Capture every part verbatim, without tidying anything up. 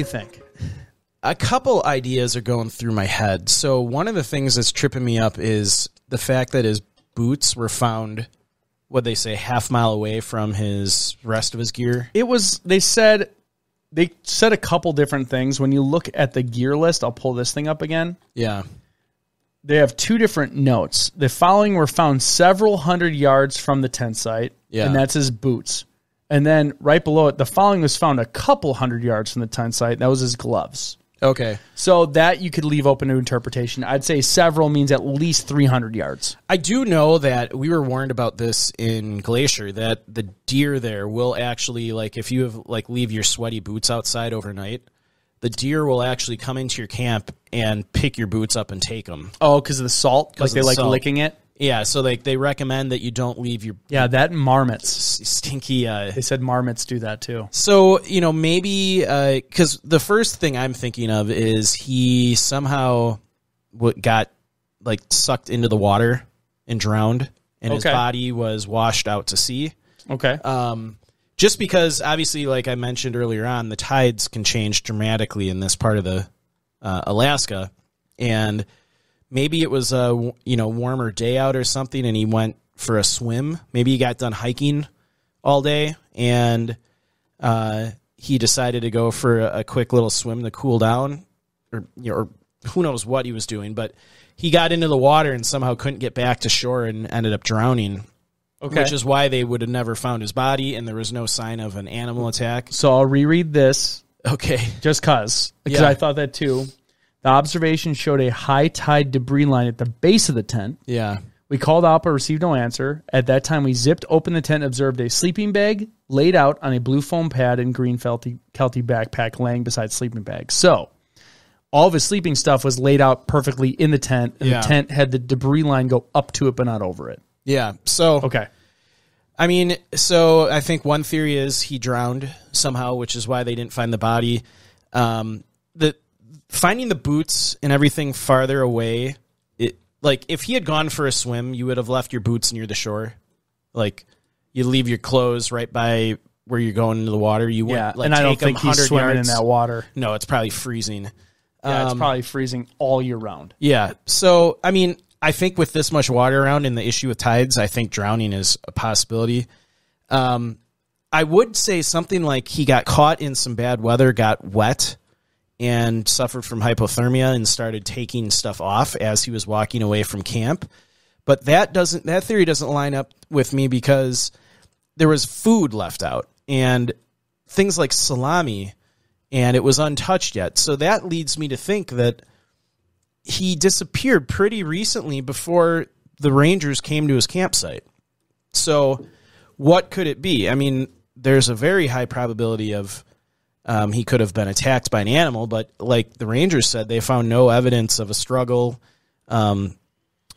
you think? A couple ideas are going through my head. So one of the things that's tripping me up is the fact that his boots were found, what they say, half mile away from his rest of his gear. It was, they said, they said a couple different things. When you look at the gear list, I'll pull this thing up again. Yeah. They have two different notes. The following were found several hundred yards from the tent site, yeah. and that's his boots. And then right below it, the following was found a couple hundred yards from the tent site. That was his gloves. Okay. So that you could leave open to interpretation. I'd say several means at least three hundred yards. I do know that we were warned about this in Glacier, that the deer there will actually, like, if you have, like, leave your sweaty boots outside overnight, the deer will actually come into your camp and pick your boots up and take them. Oh, because of the salt? Because they like licking it? Yeah, so like they recommend that you don't leave your... Yeah, that marmots. Stinky... Uh, they said marmots do that too. So, you know, maybe... Because uh, the first thing I'm thinking of is he somehow got like sucked into the water and drowned, and okay. his body was washed out to sea. Okay. Um, just because, obviously, like I mentioned earlier on, the tides can change dramatically in this part of the uh, Alaska, and... Maybe it was a you know warmer day out or something, and he went for a swim. Maybe he got done hiking all day, and uh, he decided to go for a quick little swim to cool down, or, you know, or who knows what he was doing. But he got into the water and somehow couldn't get back to shore and ended up drowning. Okay. Which is why they would have never found his body, and there was no sign of an animal attack. So I'll reread this. Okay. Just because. Because yeah. I thought that too. The observation showed a high tide debris line at the base of the tent. Yeah. We called out but received no answer. At that time, we zipped open the tent and observed a sleeping bag laid out on a blue foam pad and green Kelty backpack laying beside sleeping bag. So all of his sleeping stuff was laid out perfectly in the tent, and yeah. the tent had the debris line go up to it but not over it. Yeah. So, okay. I mean, so I think one theory is he drowned somehow, which is why they didn't find the body. Um, the... Finding the boots and everything farther away, it like if he had gone for a swim, you would have left your boots near the shore. Like you leave your clothes right by where you're going into the water. You wouldn't yeah, like, and I don't think he's swimming yards. in that water. No, it's probably freezing. Yeah, um, it's probably freezing all year round. Yeah. So I mean, I think with this much water around and the issue with tides, I think drowning is a possibility. Um, I would say something like he got caught in some bad weather, got wet, and suffered from hypothermia and started taking stuff off as he was walking away from camp. But that doesn't that theory doesn't line up with me because there was food left out and things like salami, and it was untouched yet. So that leads me to think that he disappeared pretty recently before the Rangers came to his campsite. So what could it be? I mean, there's a very high probability of Um, he could have been attacked by an animal, but like the Rangers said, they found no evidence of a struggle. Um,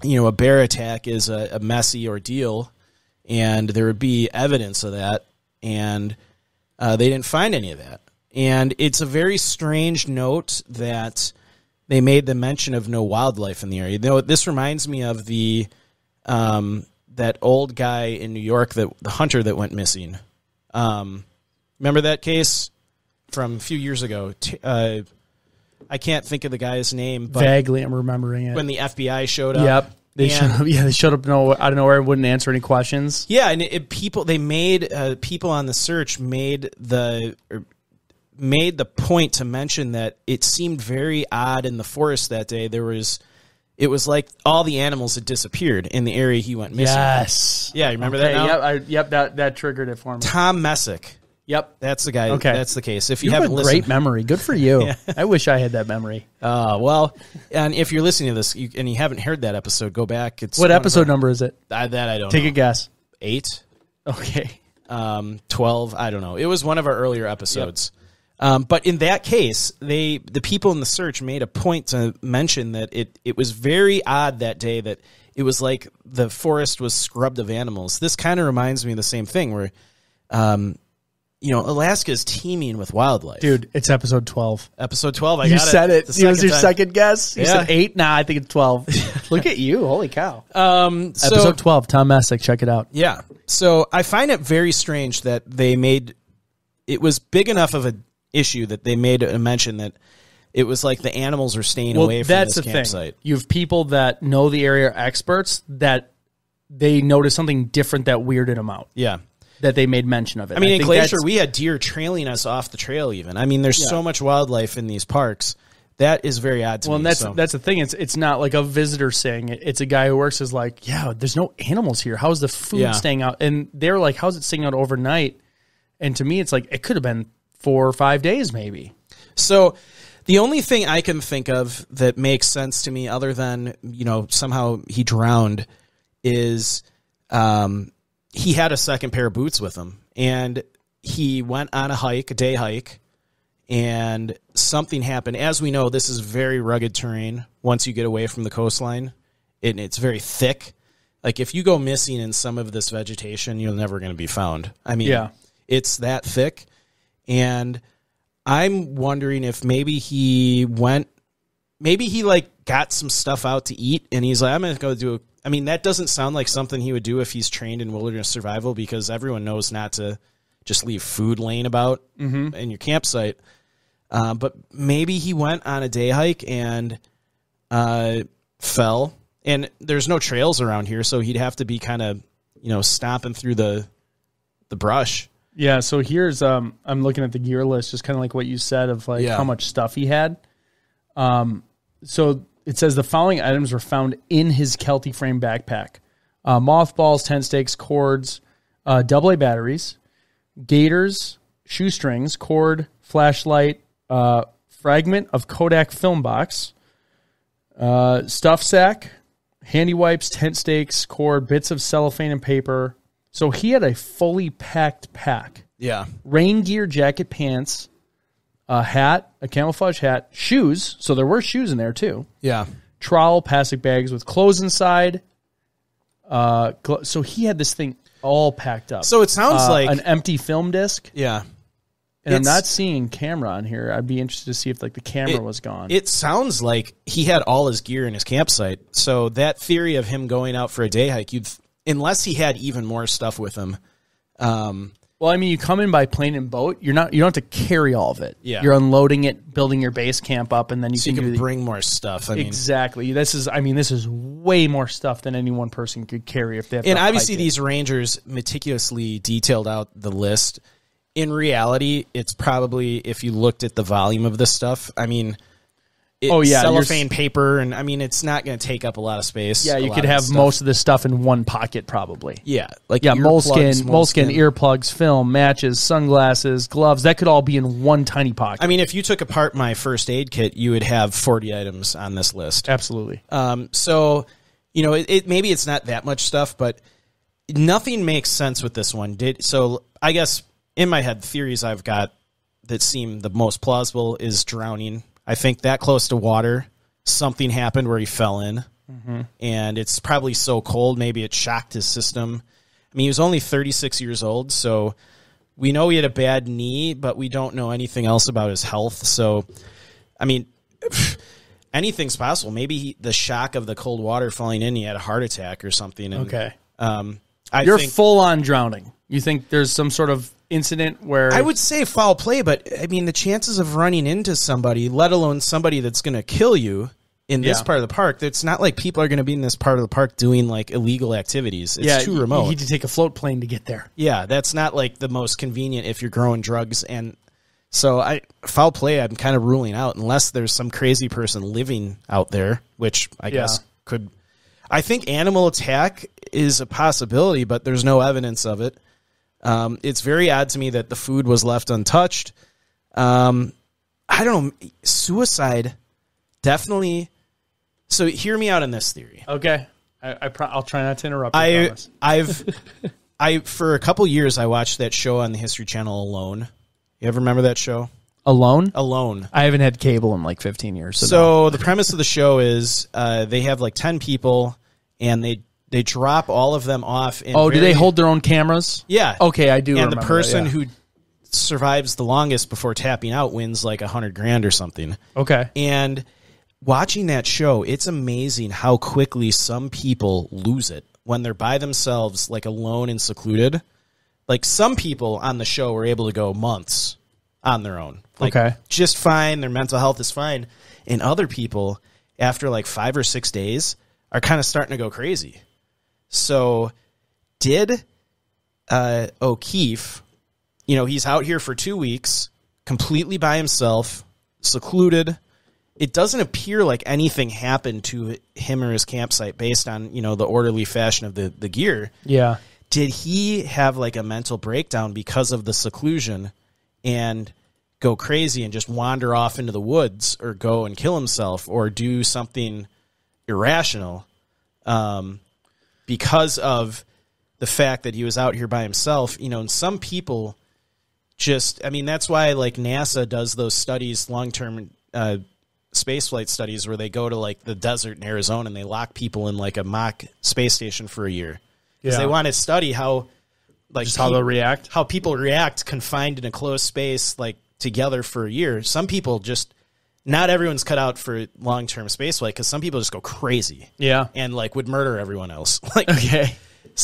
you know, a bear attack is a, a messy ordeal, and there would be evidence of that, and uh, they didn't find any of that. And it's a very strange note that they made the mention of no wildlife in the area. Though this reminds me of the um, that old guy in New York, that the hunter that went missing. Um, remember that case? From a few years ago. Uh, I can't think of the guy's name. But vaguely, I'm remembering it. When the F B I showed up. Yep. They showed up, yeah, they showed up no, out of nowhere and wouldn't answer any questions. Yeah, and it, it, people, they made, uh, people on the search made the, or made the point to mention that it seemed very odd in the forest that day. There was, it was like all the animals had disappeared in the area he went missing. Yes. Yeah, you remember okay, that now? Yep, I, yep that, that triggered it for me. Tom Messick. Yep, that's the guy. Okay, that's the case. If you, you haven't have a listened, great memory. Good for you. Yeah. I wish I had that memory. Uh, well, and if you're listening to this you, and you haven't heard that episode, go back. It's what episode our, number is it? I, that I don't. Take know. a guess. Eight. Okay. Um, twelve. I don't know. It was one of our earlier episodes. Yep. Um, but in that case, they the people in the search made a point to mention that it it was very odd that day that it was like the forest was scrubbed of animals. This kind of reminds me of the same thing where. Um, You know, Alaska is teeming with wildlife. Dude, it's episode twelve. Episode twelve, I you got it. You said it. It was your time. second guess? You yeah. said eight? Nah, I think it's twelve. Look at you. Holy cow. Um, so, episode twelve, Tom Messick. Check it out. Yeah. So I find it very strange that they made... It was big enough of a issue that they made a mention that it was like the animals are staying well, away from that's this the campsite. Thing. You have people that know the area are experts that they notice something different that weirded them out. Yeah. That they made mention of it. I mean, I in Glacier, we had deer trailing us off the trail even. I mean, there's yeah. so much wildlife in these parks. That is very odd to well, me. Well, that's so. that's the thing. It's it's not like a visitor saying it. It's a guy who works is like, yeah, there's no animals here. How's the food yeah. staying out? And they're like, how's it staying out overnight? And to me, it's like, it could have been four or five days maybe. So the only thing I can think of that makes sense to me other than, you know, somehow he drowned is um, he had a second pair of boots with him. And he went on a hike, a day hike. And something happened. As we know, this is very rugged terrain. Once you get away from the coastline, it, it's very thick. Like if you go missing in some of this vegetation, you're never going to be found. I mean, yeah. it's that thick. And I'm wondering if maybe he went, maybe he like got some stuff out to eat. And he's like, I'm going to go do a, I mean, that doesn't sound like something he would do if he's trained in wilderness survival, because everyone knows not to just leave food laying about mm-hmm. in your campsite. Uh, but maybe he went on a day hike and uh, fell. And there's no trails around here, so he'd have to be kind of, you know, stomping through the the brush. Yeah, so here's, um, I'm looking at the gear list, just kind of like what you said of like yeah. how much stuff he had. Um, so it says the following items were found in his Kelty frame backpack. Uh, mothballs, tent stakes, cords, uh, double A batteries, gaiters, shoestrings, cord, flashlight, uh, fragment of Kodak film box, uh, stuff sack, handy wipes, tent stakes, cord, bits of cellophane and paper. So he had a fully packed pack. Yeah. Rain gear, jacket, pants, a hat, a camouflage hat, shoes. So there were shoes in there too. Yeah. Trowel, plastic bags with clothes inside. Uh, so he had this thing all packed up. So it sounds uh, like an empty film disc. Yeah. And it's, I'm not seeing camera on here. I'd be interested to see if like the camera it, was gone. It sounds like he had all his gear in his campsite. So that theory of him going out for a day hike, you'd, unless he had even more stuff with him. Um, well, I mean, you come in by plane and boat. You're not. You don't have to carry all of it. Yeah. You're unloading it, building your base camp up, and then you so can, you can do the, bring more stuff. I exactly. Mean. This is. I mean, this is way more stuff than any one person could carry if they. Have and obviously, these rangers meticulously detailed out the list. In reality, it's probably, if you looked at the volume of this stuff, I mean, it's oh, yeah, cellophane paper, and I mean, it's not going to take up a lot of space. Yeah, you could have most of this stuff in one pocket, probably. Yeah. Like yeah, moleskin, moleskin, earplugs, film, matches, sunglasses, gloves. That could all be in one tiny pocket. I mean, if you took apart my first aid kit, you would have forty items on this list. Absolutely. Um, so, you know, it, it maybe it's not that much stuff, but nothing makes sense with this one. Did So, I guess... In my head, the theories I've got that seem the most plausible is drowning. I think that close to water, something happened where he fell in, mm-hmm. and it's probably so cold, maybe it shocked his system. I mean, he was only thirty-six years old, so we know he had a bad knee, but we don't know anything else about his health. So, I mean, anything's possible. Maybe he, the shock of the cold water falling in, he had a heart attack or something. And, okay. Um, I You're think, full on drowning. You think there's some sort of incident where... I would say foul play, but, I mean, the chances of running into somebody, let alone somebody that's going to kill you in this yeah. part of the park, it's not like people are going to be in this part of the park doing, like, illegal activities. It's yeah, too remote. You need to take a float plane to get there. Yeah, that's not, like, the most convenient if you're growing drugs. And so I foul play I'm kind of ruling out, unless there's some crazy person living out there, which I yeah. guess could... I think animal attack is a possibility, but there's no evidence of it. Um, it's very odd to me that the food was left untouched. Um, I don't know. Suicide, definitely. So hear me out on this theory. Okay. I, I pro I'll try not to interrupt. You, I, I I've, I, for a couple years, I watched that show on the History Channel, Alone. You ever remember that show? Alone? Alone. I haven't had cable in like fifteen years. So, so the premise of the show is, uh, they have like ten people and they They drop all of them off. In oh, very, do they hold their own cameras? Yeah. Okay, I do and remember. And the person that, yeah. who survives the longest before tapping out wins like a hundred grand or something. Okay. And watching that show, it's amazing how quickly some people lose it when they're by themselves, like alone and secluded. Like some people on the show were able to go months on their own. like okay. just fine. Their mental health is fine. And other people, after like five or six days, are kind of starting to go crazy. So did uh, O'Keefe, you know, he's out here for two weeks, completely by himself, secluded. It doesn't appear like anything happened to him or his campsite based on, you know, the orderly fashion of the, the gear. Yeah. Did he have like a mental breakdown because of the seclusion and go crazy and just wander off into the woods or go and kill himself or do something irrational um, because of the fact that he was out here by himself? You know, and some people just, I mean, that's why like NASA does those studies, long-term uh space flight studies, where they go to like the desert in Arizona and they lock people in like a mock space station for a year because yeah. they want to study how like Just how people, they'll react, how people react confined in a closed space, like together for a year. Some people just, not everyone's cut out for long-term space flight, because some people just go crazy. Yeah. And like would murder everyone else. Like, okay.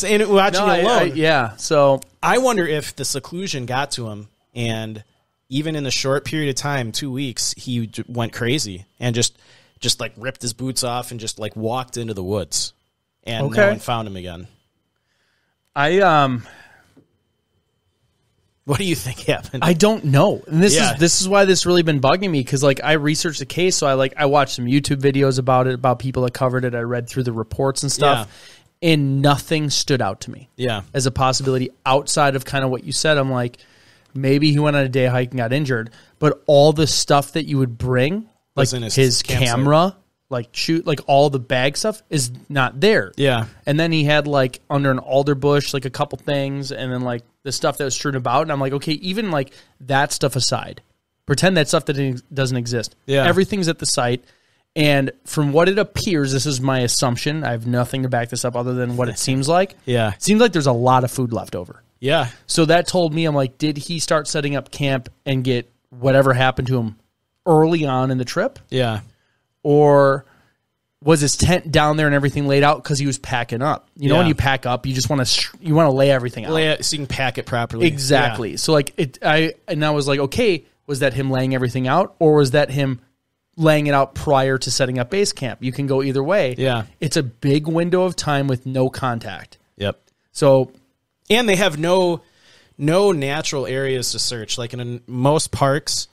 And watching no, it alone. I, I, yeah. So I wonder if the seclusion got to him, and even in the short period of time, two weeks, he went crazy and just, just like ripped his boots off and just like walked into the woods, and okay. no one found him again. I um, what do you think happened? I don't know. And this yeah. is this is why this really been bugging me, because like I researched the case, so I like I watched some YouTube videos about it, about people that covered it. I read through the reports and stuff, yeah. and nothing stood out to me. Yeah, as a possibility outside of kind of what you said. I'm like, maybe he went on a day hike and got injured, but all the stuff that you would bring, like his, his camera, like shoot, like all the bag stuff is not there. Yeah. And then he had like under an alder bush, like a couple things, and then like the stuff that was strewn about. And I'm like, okay, even like that stuff aside, pretend that stuff that doesn't exist. Yeah. Everything's at the site. And from what it appears, this is my assumption, I have nothing to back this up other than what it seems like. Yeah. It seems like there's a lot of food left over. Yeah. So that told me, I'm like, did he start setting up camp and get whatever happened to him early on in the trip? Yeah. Or was his tent down there and everything laid out because he was packing up? You yeah. know, when you pack up, you just want to you want to lay everything out. Lay it so you can pack it properly. Exactly. Yeah. So like it, I and I was like, okay, was that him laying everything out, or was that him laying it out prior to setting up base camp? You can go either way. Yeah. It's a big window of time with no contact. Yep. So. And they have no no natural areas to search. Like in, in most parks,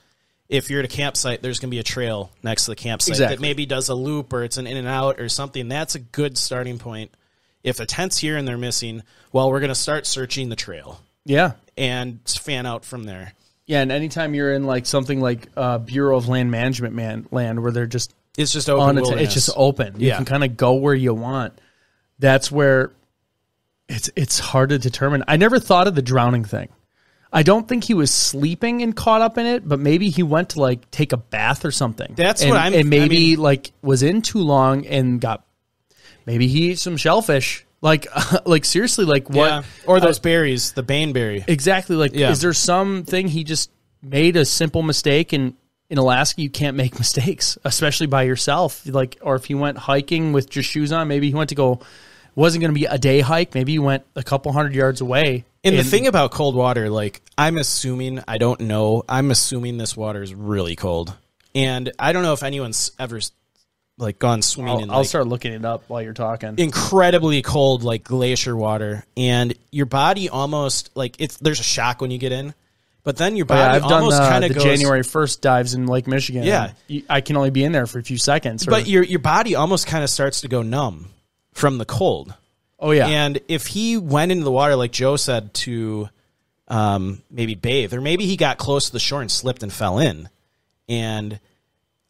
if you're at a campsite, there's going to be a trail next to the campsite exactly. that maybe does a loop, or it's an in and out or something. That's a good starting point. If a tent's here and they're missing, well, we're going to start searching the trail. Yeah. And fan out from there. Yeah, and anytime you're in like something like uh, Bureau of Land Management man, land where they're just... It's just open. On it's just open. You yeah. can kind of go where you want. That's where... It's it's hard to determine. I never thought of the drowning thing. I don't think he was sleeping and caught up in it, but maybe he went to like take a bath or something. That's and, what I'm. And maybe I mean, like was in too long and got. Maybe he ate some shellfish. Like uh, like seriously, like what? Yeah. Or those uh, berries, the baneberry. Exactly. Like yeah. is there something he just made a simple mistake? And in Alaska, you can't make mistakes, especially by yourself. Like, or if he went hiking with just shoes on, maybe he went to go. Wasn't going to be a day hike. Maybe you went a couple hundred yards away. And, and the thing about cold water, like I'm assuming, I don't know, I'm assuming this water is really cold. And I don't know if anyone's ever like gone swimming. I'll, in, I'll like, start looking it up while you're talking. Incredibly cold, like glacier water. And your body almost like it's, there's a shock when you get in, but then your body yeah, I've almost kind of goes. January first dives in Lake Michigan. Yeah. You, I can only be in there for a few seconds. Or, but your, your body almost kind of starts to go numb. From the cold. Oh, yeah. And if he went into the water, like Joe said, to um, maybe bathe, or maybe he got close to the shore and slipped and fell in. And,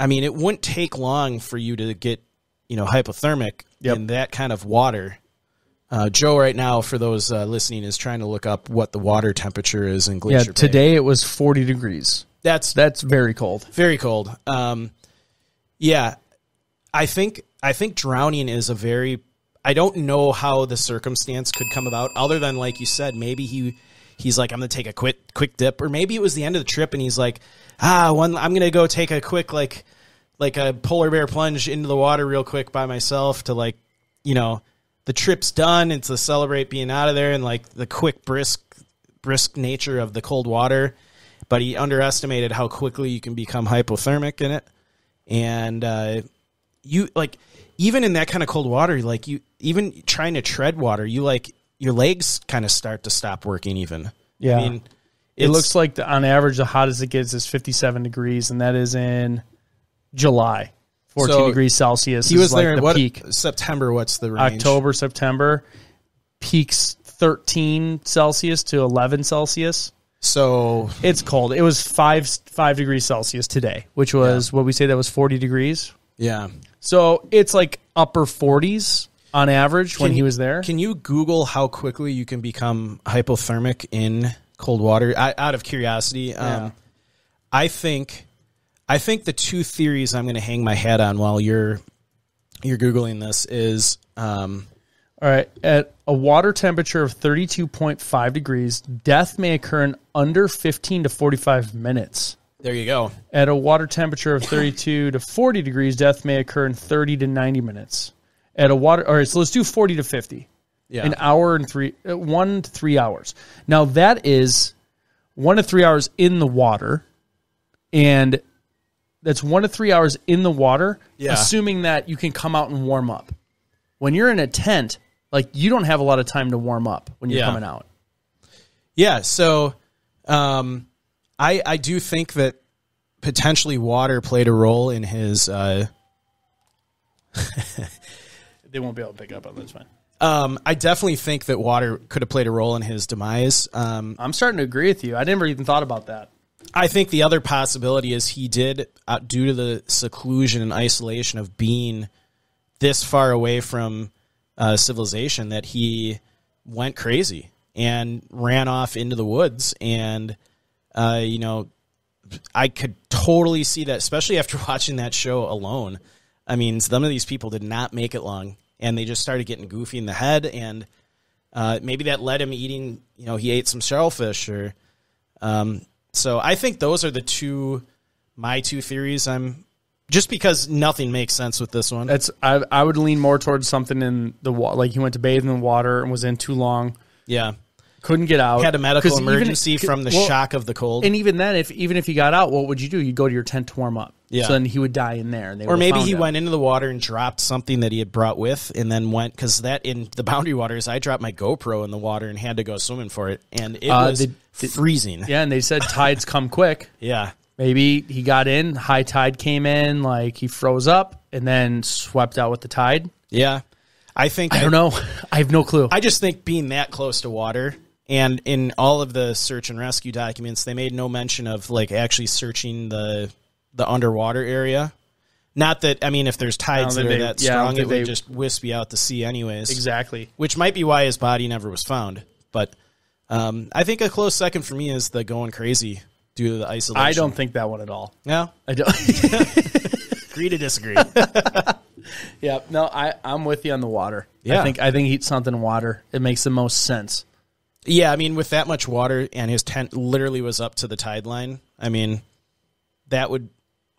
I mean, it wouldn't take long for you to get, you know, hypothermic yep. in that kind of water. Uh, Joe right now, for those uh, listening, is trying to look up what the water temperature is in Glacier Bay. Yeah, today Bay. It was forty degrees. That's That's very cold. Very cold. Um, yeah. I think I think drowning is a very... I don't know how the circumstance could come about other than, like you said, maybe he he's like, I'm going to take a quick, quick dip. Or maybe it was the end of the trip and he's like, ah, one, I'm going to go take a quick, like, like a polar bear plunge into the water real quick by myself to, like, you know, the trip's done. And to celebrate being out of there and, like, the quick, brisk, brisk nature of the cold water. but he underestimated how quickly you can become hypothermic in it. And uh, you like, even in that kind of cold water, like you, even trying to tread water, you like your legs kind of start to stop working even. Yeah. I mean, it looks like the, on average, the hottest it gets is fifty-seven degrees. And that is in July, fourteen degrees Celsius. He was there in what peak? September. What's the range? October, September peaks thirteen Celsius to eleven Celsius. So it's cold. It was five, five degrees Celsius today, which was yeah. what we say that was forty degrees. Yeah. So it's like upper forties on average can when he you, was there. Can you Google how quickly you can become hypothermic in cold water? I, out of curiosity, um, yeah. I think I think the two theories I'm going to hang my hat on while you're you're Googling this is um, all right. At a water temperature of thirty-two point five degrees, death may occur in under fifteen to forty-five minutes. There you go. At a water temperature of thirty-two to forty degrees, death may occur in thirty to ninety minutes. At a water, all right, so let's do forty to fifty. Yeah. An hour and three, one to three hours. Now that is one to three hours in the water, and that's one to three hours in the water, yeah. assuming that you can come out and warm up. When you're in a tent, like you don't have a lot of time to warm up when you're yeah. coming out. Yeah, so... Um, I, I do think that potentially water played a role in his... Uh, they won't be able to pick up on this one. Um, I definitely think that water could have played a role in his demise. Um, I'm starting to agree with you. I never even thought about that. I think the other possibility is he did, uh, due to the seclusion and isolation of being this far away from uh, civilization, that he went crazy and ran off into the woods and... Uh, you know, I could totally see that, especially after watching that show Alone. I mean, some of these people did not make it long, and they just started getting goofy in the head, and uh, maybe that led him eating, you know, he ate some shellfish. Or, um, so I think those are the two, my two theories. I'm just because nothing makes sense with this one. That's I, I would lean more towards something in the water, like he went to bathe in the water and was in too long. Yeah. Couldn't get out. Had a medical emergency even, from the well, shock of the cold. And even then, if even if he got out, what would you do? You'd go to your tent to warm up. Yeah. So then he would die in there. And they or maybe he him. went into the water and dropped something that he had brought with, and then went because that in the boundary waters, I dropped my GoPro in the water and had to go swimming for it, and it uh, was they, they, freezing. Yeah, and they said tides come quick. Yeah. Maybe he got in, high tide came in, like he froze up, and then swept out with the tide. Yeah. I think I don't I, know. I have no clue. I just think being that close to water. And in all of the search and rescue documents, they made no mention of like actually searching the the underwater area. Not that I mean, if there's tides that are that strong, it would just whisk you out to sea, anyways. Exactly, which might be why his body never was found. But um, I think a close second for me is the going crazy due to the isolation. I don't think that one at all. No, I don't. Agree to disagree. Yeah, no, I I'm with you on the water. Yeah, I think I think heat something in water. It makes the most sense. Yeah, I mean, with that much water and his tent literally was up to the tide line, I mean, that would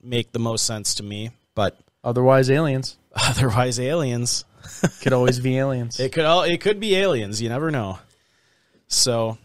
make the most sense to me. But otherwise, aliens. Otherwise, aliens. Could always be aliens. It could all. It could be aliens. You never know. So.